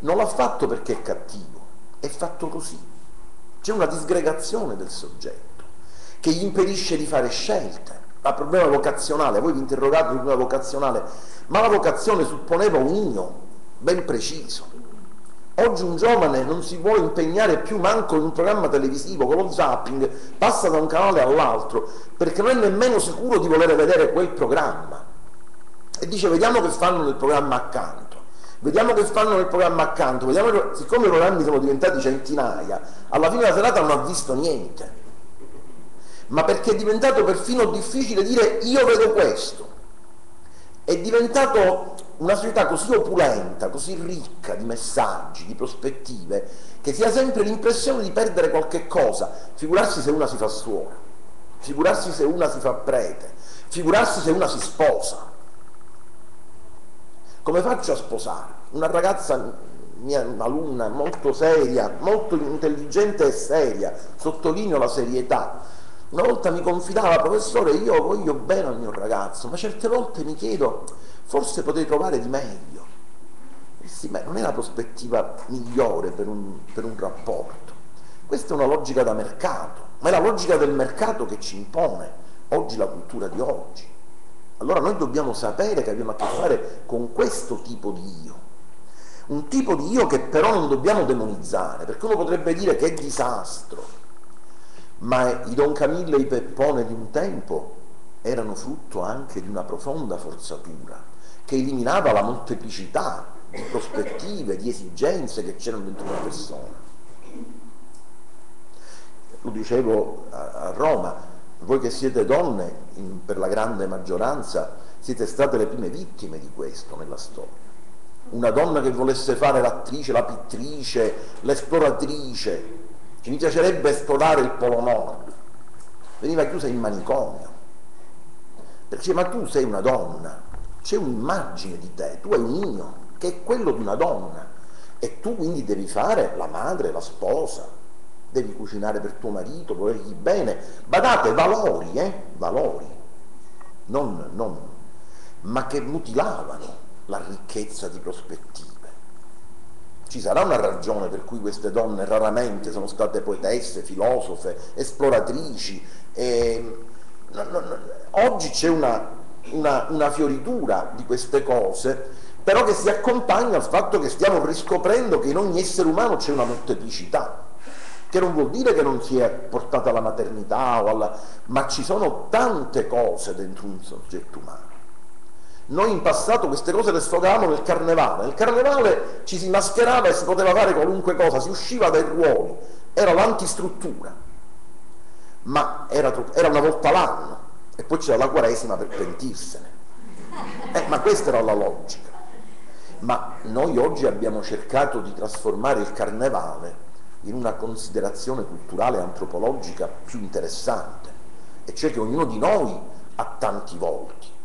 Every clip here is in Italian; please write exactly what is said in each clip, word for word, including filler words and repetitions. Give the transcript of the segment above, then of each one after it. non l'ha fatto perché è cattivo, è fatto così. C'è una disgregazione del soggetto che gli impedisce di fare scelte. Il problema vocazionale, voi vi interrogate sul problema vocazionale, ma la vocazione supponeva un io ben preciso. Oggi un giovane non si vuole impegnare più manco in un programma televisivo, con lo zapping passa da un canale all'altro perché non è nemmeno sicuro di voler vedere quel programma e dice vediamo che fanno nel programma accanto, vediamo che fanno nel programma accanto, vediamo... siccome i programmi sono diventati centinaia, alla fine della serata non ha visto niente, ma perché è diventato perfino difficile dire io vedo questo. È diventato una società così opulenta, così ricca di messaggi, di prospettive, che si ha sempre l'impressione di perdere qualche cosa. Figurarsi se una si fa suora, figurarsi se una si fa prete, figurarsi se una si sposa. Come faccio a sposare? Una ragazza mia, alunna, molto seria, molto intelligente e seria, sottolineo la serietà, una volta mi confidava: professore, io voglio bene al mio ragazzo, ma certe volte mi chiedo, forse potrei trovare di meglio. E sì, beh, non è la prospettiva migliore per un, per un rapporto. Questa è una logica da mercato, ma è la logica del mercato che ci impone oggi la cultura di oggi. Allora noi dobbiamo sapere che abbiamo a che fare con questo tipo di io, un tipo di io che però non dobbiamo demonizzare, perché uno potrebbe dire che è disastro. Ma i Don Camillo e i Peppone di un tempo erano frutto anche di una profonda forzatura che eliminava la molteplicità di prospettive, di esigenze che c'erano dentro una persona. Lo dicevo a Roma, voi che siete donne, in, per la grande maggioranza, siete state le prime vittime di questo nella storia. Una donna che volesse fare l'attrice, la pittrice, l'esploratrice. Ci piacerebbe esplorare il Polo Nord, veniva chiusa in manicomio, perché ma tu sei una donna, c'è un'immagine di te, tu hai un io che è quello di una donna e tu quindi devi fare la madre, la sposa, devi cucinare per tuo marito, volergli bene, badate, valori, eh? valori, non, non, ma che mutilavano la ricchezza di prospettiva. Ci sarà una ragione per cui queste donne raramente sono state poetesse, filosofe, esploratrici. E... No, no, no. Oggi c'è una, una, una fioritura di queste cose, però che si accompagna al fatto che stiamo riscoprendo che in ogni essere umano c'è una molteplicità, che non vuol dire che non si è portata alla maternità, o alla... ma ci sono tante cose dentro un soggetto umano. Noi in passato queste cose le sfogavamo nel carnevale, nel carnevale ci si mascherava e si poteva fare qualunque cosa, si usciva dai ruoli, era l'antistruttura, ma era, troppo, era una volta l'anno e poi c'era la quaresima per pentirsene, eh, ma questa era la logica. Ma noi oggi abbiamo cercato di trasformare il carnevale in una considerazione culturale e antropologica più interessante, e cioè che ognuno di noi ha tanti volti.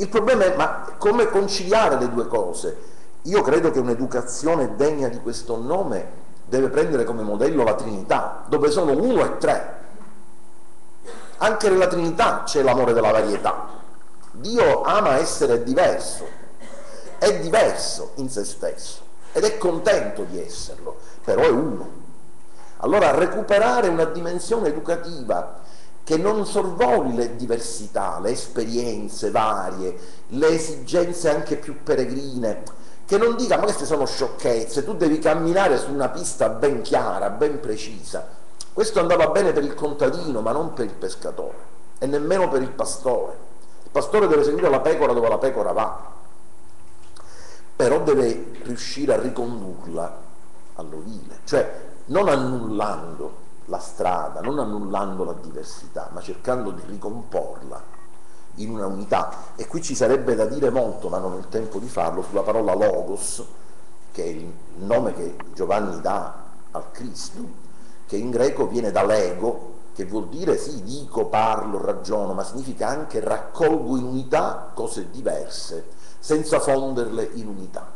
Il problema è ma come conciliare le due cose? Io credo che un'educazione degna di questo nome deve prendere come modello la Trinità, dove sono uno e tre. Anche nella Trinità c'è l'amore della varietà. Dio ama essere diverso, è diverso in se stesso ed è contento di esserlo, però è uno. Allora recuperare una dimensione educativa che non sorvoli le diversità, le esperienze varie, le esigenze anche più peregrine, che non dica ma queste sono sciocchezze, tu devi camminare su una pista ben chiara, ben precisa. Questo andava bene per il contadino, ma non per il pescatore e nemmeno per il pastore. Il pastore deve seguire la pecora dove la pecora va, però deve riuscire a ricondurla all'ovile, cioè non annullando la strada, non annullando la diversità, ma cercando di ricomporla in una unità. E qui ci sarebbe da dire molto, ma non ho il tempo di farlo, sulla parola logos, che è il nome che Giovanni dà al Cristo, che in greco viene da lego, che vuol dire sì, dico, parlo, ragiono, ma significa anche raccolgo in unità cose diverse, senza fonderle in unità.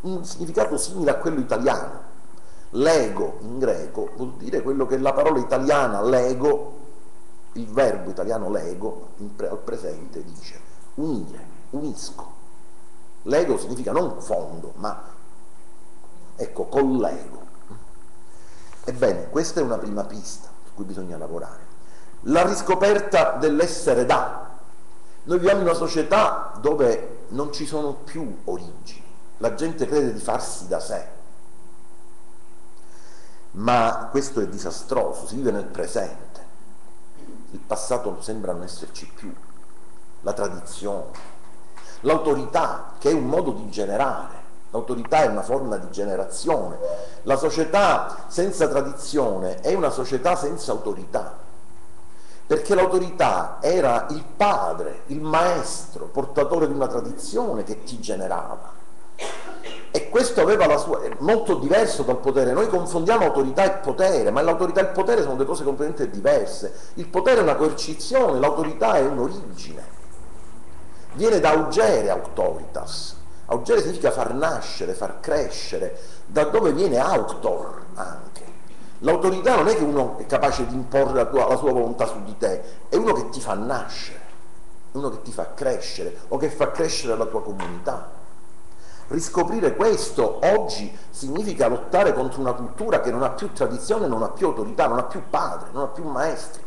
Un significato simile a quello italiano. Lego in greco vuol dire quello che la parola italiana lego, il verbo italiano lego, pre- al presente dice unire, unisco. Lego significa non fondo, ma ecco, collego. Ebbene, questa è una prima pista su cui bisogna lavorare. La riscoperta dell'essere da. Noi viviamo in una società dove non ci sono più origini, la gente crede di farsi da sé, ma questo è disastroso, si vive nel presente, il passato sembra non esserci più, la tradizione, l'autorità, che è un modo di generare, l'autorità è una forma di generazione, la società senza tradizione è una società senza autorità, perché l'autorità era il padre, il maestro, portatore di una tradizione che ti generava. E questo aveva la sua, è molto diverso dal potere. Noi confondiamo autorità e potere, ma l'autorità e il potere sono due cose completamente diverse. Il potere è una coercizione, l'autorità è un'origine. Viene da augere auctoritas. Augere significa far nascere, far crescere, da dove viene auctor anche. L'autorità non è che uno è capace di imporre la, tua, la sua volontà su di te, è uno che ti fa nascere, uno che ti fa crescere o che fa crescere la tua comunità. Riscoprire questo oggi significa lottare contro una cultura che non ha più tradizione, non ha più autorità, non ha più padre, non ha più maestri,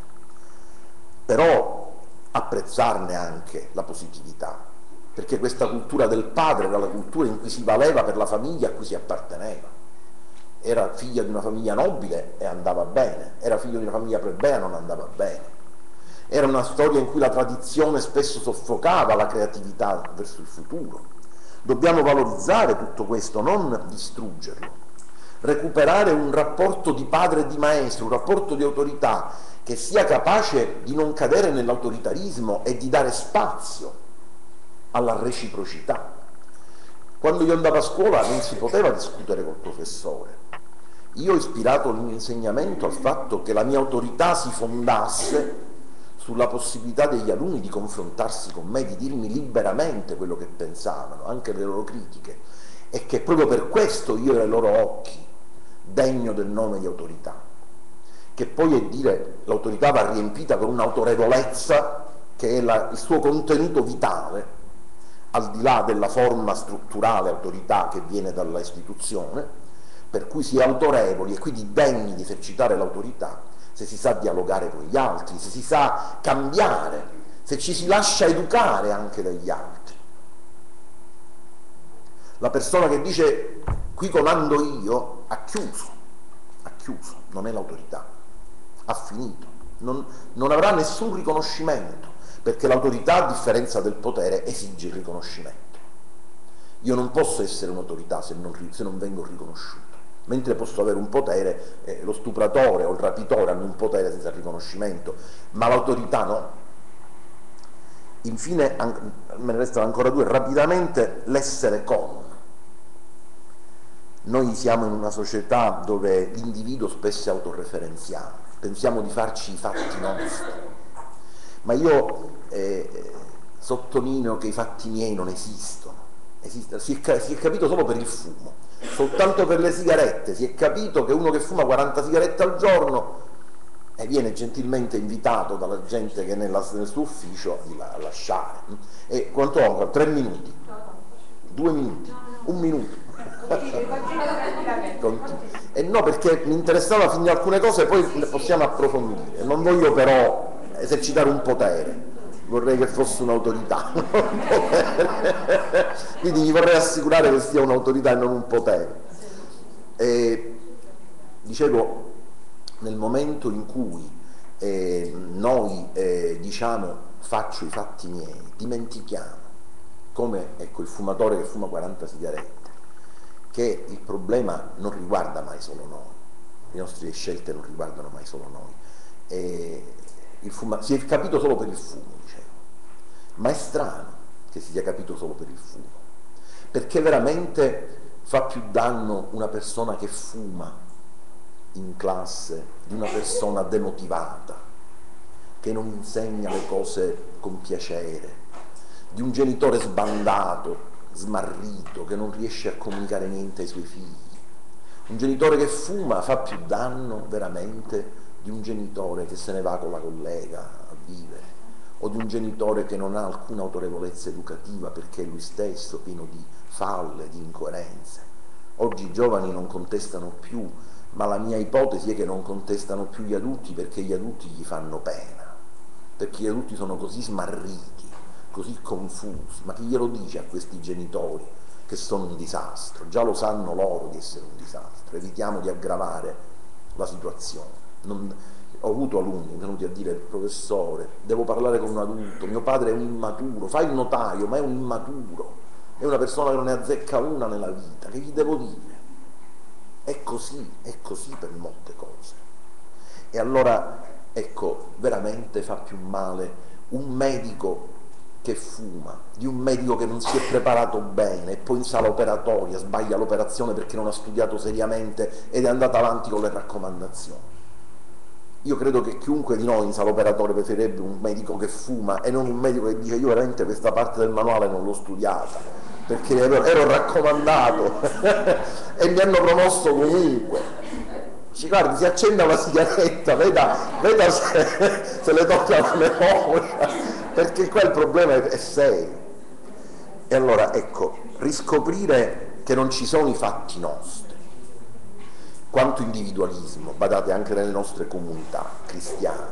però apprezzarne anche la positività, perché questa cultura del padre era la cultura in cui si valeva per la famiglia a cui si apparteneva. Era figlia di una famiglia nobile e andava bene, era figlio di una famiglia plebea e non andava bene. Era una storia in cui la tradizione spesso soffocava la creatività verso il futuro. Dobbiamo valorizzare tutto questo, non distruggerlo, recuperare un rapporto di padre e di maestro, un rapporto di autorità che sia capace di non cadere nell'autoritarismo e di dare spazio alla reciprocità. Quando io andavo a scuola non si poteva discutere col professore. Io ho ispirato il mio insegnamento al fatto che la mia autorità si fondasse sulla possibilità degli alunni di confrontarsi con me, di dirmi liberamente quello che pensavano, anche le loro critiche, e che proprio per questo io ero ai loro occhi degno del nome di autorità, che poi è dire l'autorità va riempita con un'autorevolezza che è la, il suo contenuto vitale, al di là della forma strutturale autorità che viene dalla istituzione, per cui si è autorevoli e quindi degni di esercitare l'autorità se si sa dialogare con gli altri, se si sa cambiare, se ci si lascia educare anche dagli altri. La persona che dice qui comando io ha chiuso, ha chiuso, non è l'autorità, ha finito, non, non avrà nessun riconoscimento, perché l'autorità, a differenza del potere, esige il riconoscimento. Io non posso essere un'autorità se non, se non vengo riconosciuto. Mentre posso avere un potere, eh, lo stupratore o il rapitore hanno un potere senza riconoscimento, ma l'autorità no. Infine, me ne restano ancora due, rapidamente, l'essere con. Noi siamo in una società dove l'individuo spesso è autoreferenziale, pensiamo di farci i fatti nostri, ma io eh, sottolineo che i fatti miei non esistono, esistono. Si, è, si è capito solo per il fumo. Soltanto per le sigarette si è capito che uno che fuma quaranta sigarette al giorno e viene gentilmente invitato dalla gente che nella, nel suo ufficio a lasciare. E quanto ho? Tre minuti? Due minuti? Un minuto? E no, perché mi interessava finire alcune cose, poi le possiamo approfondire. Non voglio però esercitare un potere. Vorrei che fosse un'autorità, non un potere. Quindi mi vorrei assicurare che sia un'autorità e non un potere. E, dicevo, nel momento in cui eh, noi eh, diciamo faccio i fatti miei, dimentichiamo, come ecco, il fumatore che fuma quaranta sigarette, che il problema non riguarda mai solo noi, le nostre scelte non riguardano mai solo noi. E, Il fuma... si è capito solo per il fumo, dicevo, ma è strano che si sia capito solo per il fumo, perché veramente fa più danno una persona che fuma in classe di una persona demotivata, che non insegna le cose con piacere, di un genitore sbandato, smarrito, che non riesce a comunicare niente ai suoi figli. Un genitore che fuma fa più danno veramente di un genitore che se ne va con la collega a vivere, o di un genitore che non ha alcuna autorevolezza educativa perché è lui stesso pieno di falle, di incoerenze. Oggi i giovani non contestano più, ma la mia ipotesi è che non contestano più gli adulti perché gli adulti gli fanno pena, perché gli adulti sono così smarriti, così confusi. Ma chi glielo dice a questi genitori che sono un disastro? Già lo sanno loro di essere un disastro, evitiamo di aggravare la situazione. Non... Ho avuto alunni venuti a dire: professore, devo parlare con un adulto, mio padre è un immaturo, fa il notaio ma è un immaturo, è una persona che non ne azzecca una nella vita, che gli devo dire? È così, è così per molte cose. E allora, ecco, veramente fa più male un medico che fuma, di un medico che non si è preparato bene e poi in sala operatoria sbaglia l'operazione perché non ha studiato seriamente ed è andato avanti con le raccomandazioni. Io credo che chiunque di noi in sala operatoria preferirebbe un medico che fuma e non un medico che dice: io veramente questa parte del manuale non l'ho studiata perché ero, ero raccomandato e mi hanno promosso comunque. Ci guardi, si accenda una sigaretta, veda, veda se, se le tocca la memoria, perché qua il problema è serio. E allora, ecco, riscoprire che non ci sono i fatti nostri. Quanto individualismo, badate, anche nelle nostre comunità cristiane.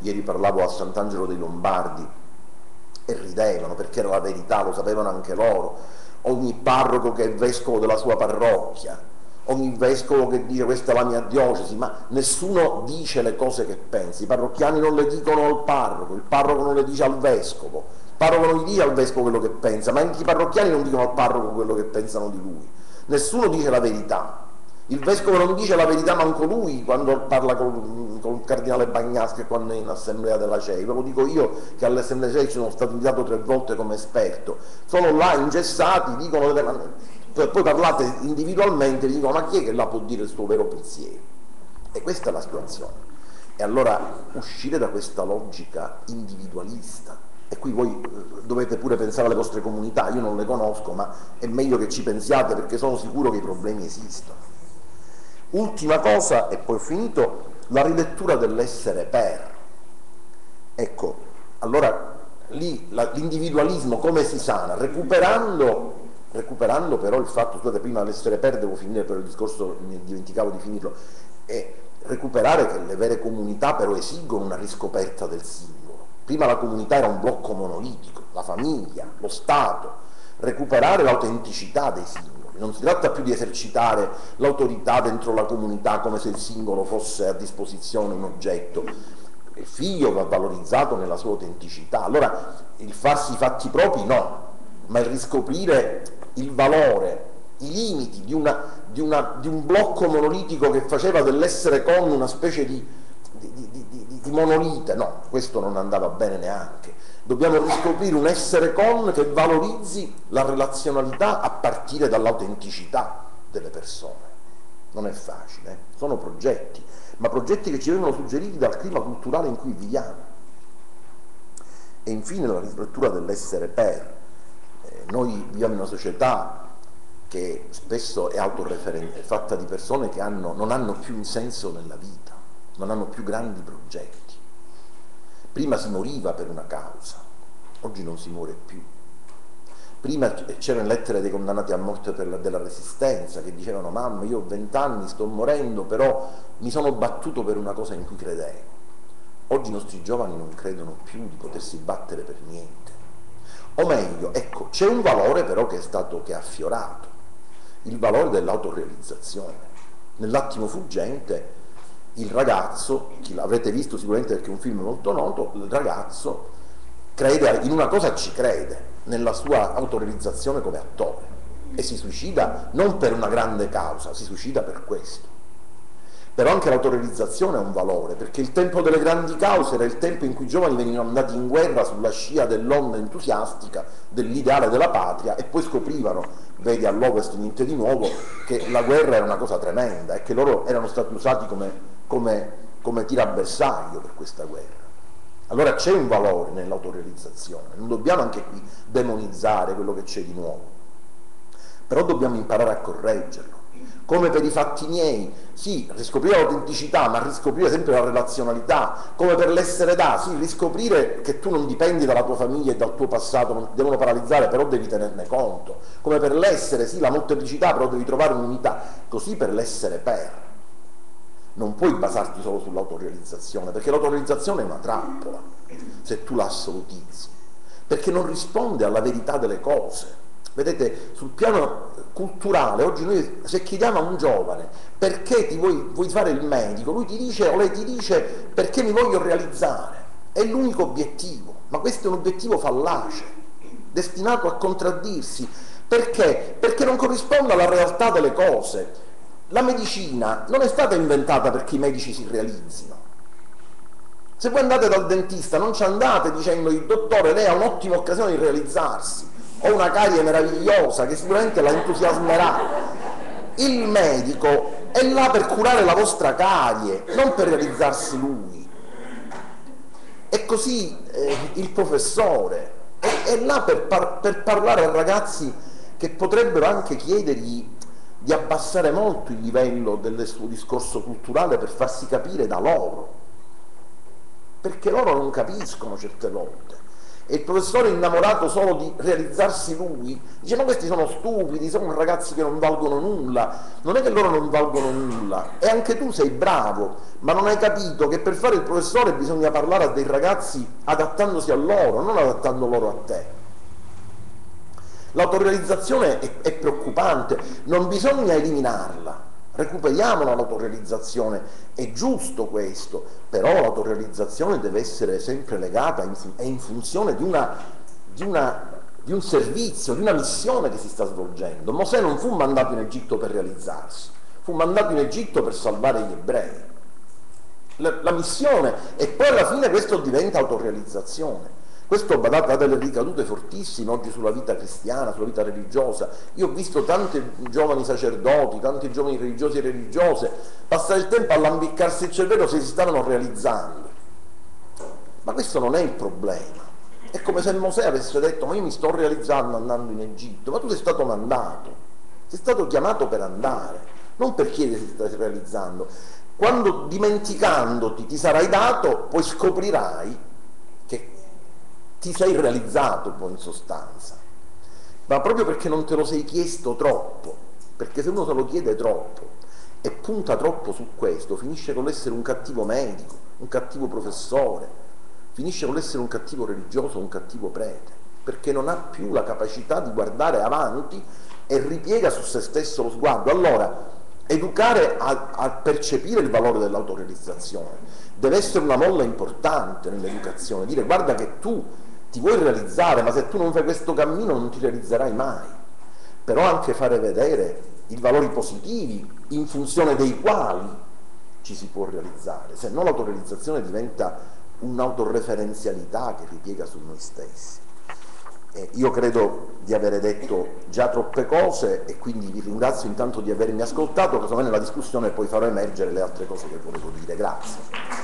Ieri parlavo a Sant'Angelo dei Lombardi e ridevano perché era la verità, lo sapevano anche loro. Ogni parroco che è vescovo della sua parrocchia, ogni vescovo che dice questa è la mia diocesi, ma nessuno dice le cose che pensa. I parrocchiani non le dicono al parroco, il parroco non le dice al vescovo, il parroco non gli dice al vescovo quello che pensa, ma anche i parrocchiani non dicono al parroco quello che pensano di lui. Nessuno dice la verità. Il vescovo non dice la verità manco lui quando parla con, con il cardinale Bagnaschi e quando è in assemblea della C E I. Ve lo dico io che all'assemblea della C E I sono stato invitato tre volte come esperto. Sono là ingessati, dicono delle... poi, poi parlate individualmente e dicono: ma chi è che la può dire il suo vero pensiero? E questa è la situazione. E allora uscire da questa logica individualista. E qui voi dovete pure pensare alle vostre comunità, io non le conosco, ma è meglio che ci pensiate perché sono sicuro che i problemi esistono. Ultima cosa, e poi ho finito, la rilettura dell'essere per. Ecco, allora lì la, l'individualismo come si sana? Recuperando, recuperando però il fatto, scusate, prima l'essere per devo finire, per il discorso mi dimenticavo di finirlo, e recuperare che le vere comunità però esigono una riscoperta del singolo. Prima la comunità era un blocco monolitico, la famiglia, lo Stato. Recuperare l'autenticità dei singoli. Non si tratta più di esercitare l'autorità dentro la comunità come se il singolo fosse a disposizione un oggetto. Il figlio va valorizzato nella sua autenticità. Allora il farsi i fatti propri no, ma il riscoprire il valore, i limiti di, una, di, una, di un blocco monolitico che faceva dell'essere con una specie di, di, di, di, di monolite, no, questo non andava bene neanche. Dobbiamo riscoprire un essere con che valorizzi la relazionalità a partire dall'autenticità delle persone. Non è facile, eh? Sono progetti, ma progetti che ci vengono suggeriti dal clima culturale in cui viviamo. E infine la rilettura dell'essere per. Eh, noi viviamo in una società che spesso è autoreferente, è fatta di persone che hanno, non hanno più un senso nella vita, non hanno più grandi progetti. Prima si moriva per una causa, oggi non si muore più. Prima c'erano lettere dei condannati a morte per la, della Resistenza che dicevano: mamma, io ho vent'anni, sto morendo, però mi sono battuto per una cosa in cui credevo. Oggi i nostri giovani non credono più di potersi battere per niente. O meglio, ecco, c'è un valore però che è stato, che è affiorato, il valore dell'autorealizzazione. Nell'attimo fuggente, il ragazzo, chi l'avrete visto sicuramente perché è un film molto noto, il ragazzo crede in una cosa, ci crede nella sua autorealizzazione come attore e si suicida non per una grande causa, si suicida per questo. Però anche l'autorealizzazione è un valore, perché il tempo delle grandi cause era il tempo in cui i giovani venivano andati in guerra sulla scia dell'onda entusiastica dell'ideale della patria e poi scoprivano, vedi all'Ovest niente di nuovo, che la guerra era una cosa tremenda e che loro erano stati usati come come, come tirabersaglio per questa guerra. Allora c'è un valore nell'autorealizzazione, non dobbiamo anche qui demonizzare quello che c'è di nuovo, però dobbiamo imparare a correggerlo. come per i fatti miei, sì, riscoprire l'autenticità, ma riscoprire sempre la relazionalità, come per l'essere da, sì, riscoprire che tu non dipendi dalla tua famiglia e dal tuo passato, non ti devono paralizzare, però devi tenerne conto, come per l'essere, sì, la molteplicità, però devi trovare un'unità, così per l'essere per. Non puoi basarti solo sull'autorealizzazione, perché l'autorealizzazione è una trappola, se tu la assolutizzi, perché non risponde alla verità delle cose. Vedete, sul piano culturale, oggi noi, se chiediamo a un giovane perché ti vuoi, vuoi fare il medico, lui ti dice o lei ti dice perché mi voglio realizzare, è l'unico obiettivo, ma questo è un obiettivo fallace, destinato a contraddirsi. Perché? Perché non corrisponde alla realtà delle cose. La medicina non è stata inventata perché i medici si realizzino. Se voi andate dal dentista non ci andate dicendo il dottore lei ha un'ottima occasione di realizzarsi, ho una carie meravigliosa che sicuramente la entusiasmerà. Il medico è là per curare la vostra carie, non per realizzarsi lui. E così eh, il professore è, è là per, par per parlare a ragazzi che potrebbero anche chiedergli di abbassare molto il livello del suo discorso culturale per farsi capire da loro, perché loro non capiscono certe volte. E il professore innamorato solo di realizzarsi lui dice ma questi sono stupidi, sono ragazzi che non valgono nulla. Non è che loro non valgono nulla, e anche tu sei bravo, ma non hai capito che per fare il professore bisogna parlare a dei ragazzi adattandosi a loro, non adattando loro a te. L'autorealizzazione è, è preoccupante, non bisogna eliminarla, recuperiamola l'autorealizzazione, è giusto questo, però l'autorealizzazione deve essere sempre legata in, è in funzione di, una, di, una, di un servizio, di una missione che si sta svolgendo. Mosè non fu mandato in Egitto per realizzarsi, fu mandato in Egitto per salvare gli ebrei, la, la missione, e poi alla fine questo diventa autorealizzazione. Questo, badate, ha delle ricadute fortissime oggi sulla vita cristiana, sulla vita religiosa. Io ho visto tanti giovani sacerdoti, tanti giovani religiosi e religiose passare il tempo a lambiccarsi il cervello se si stavano realizzando. Ma questo non è il problema. È come se Mosè avesse detto ma io mi sto realizzando andando in Egitto. Ma tu sei stato mandato, sei stato chiamato per andare, non per chiedere se stai realizzando. Quando dimenticandoti ti sarai dato, poi scoprirai ti sei realizzato poi in sostanza, ma proprio perché non te lo sei chiesto troppo, perché se uno se lo chiede troppo e punta troppo su questo finisce con l'essere un cattivo medico, un cattivo professore, finisce con l'essere un cattivo religioso, un cattivo prete, perché non ha più la capacità di guardare avanti e ripiega su se stesso lo sguardo. Allora educare a, a percepire il valore dell'autorealizzazione deve essere una molla importante nell'educazione, dire guarda che tu ti vuoi realizzare, ma se tu non fai questo cammino non ti realizzerai mai, però anche fare vedere i valori positivi in funzione dei quali ci si può realizzare, se no l'autorealizzazione diventa un'autoreferenzialità che ripiega su noi stessi. Eh, io credo di avere detto già troppe cose e quindi vi ringrazio intanto di avermi ascoltato, casomai nella discussione poi farò emergere le altre cose che volevo dire. Grazie.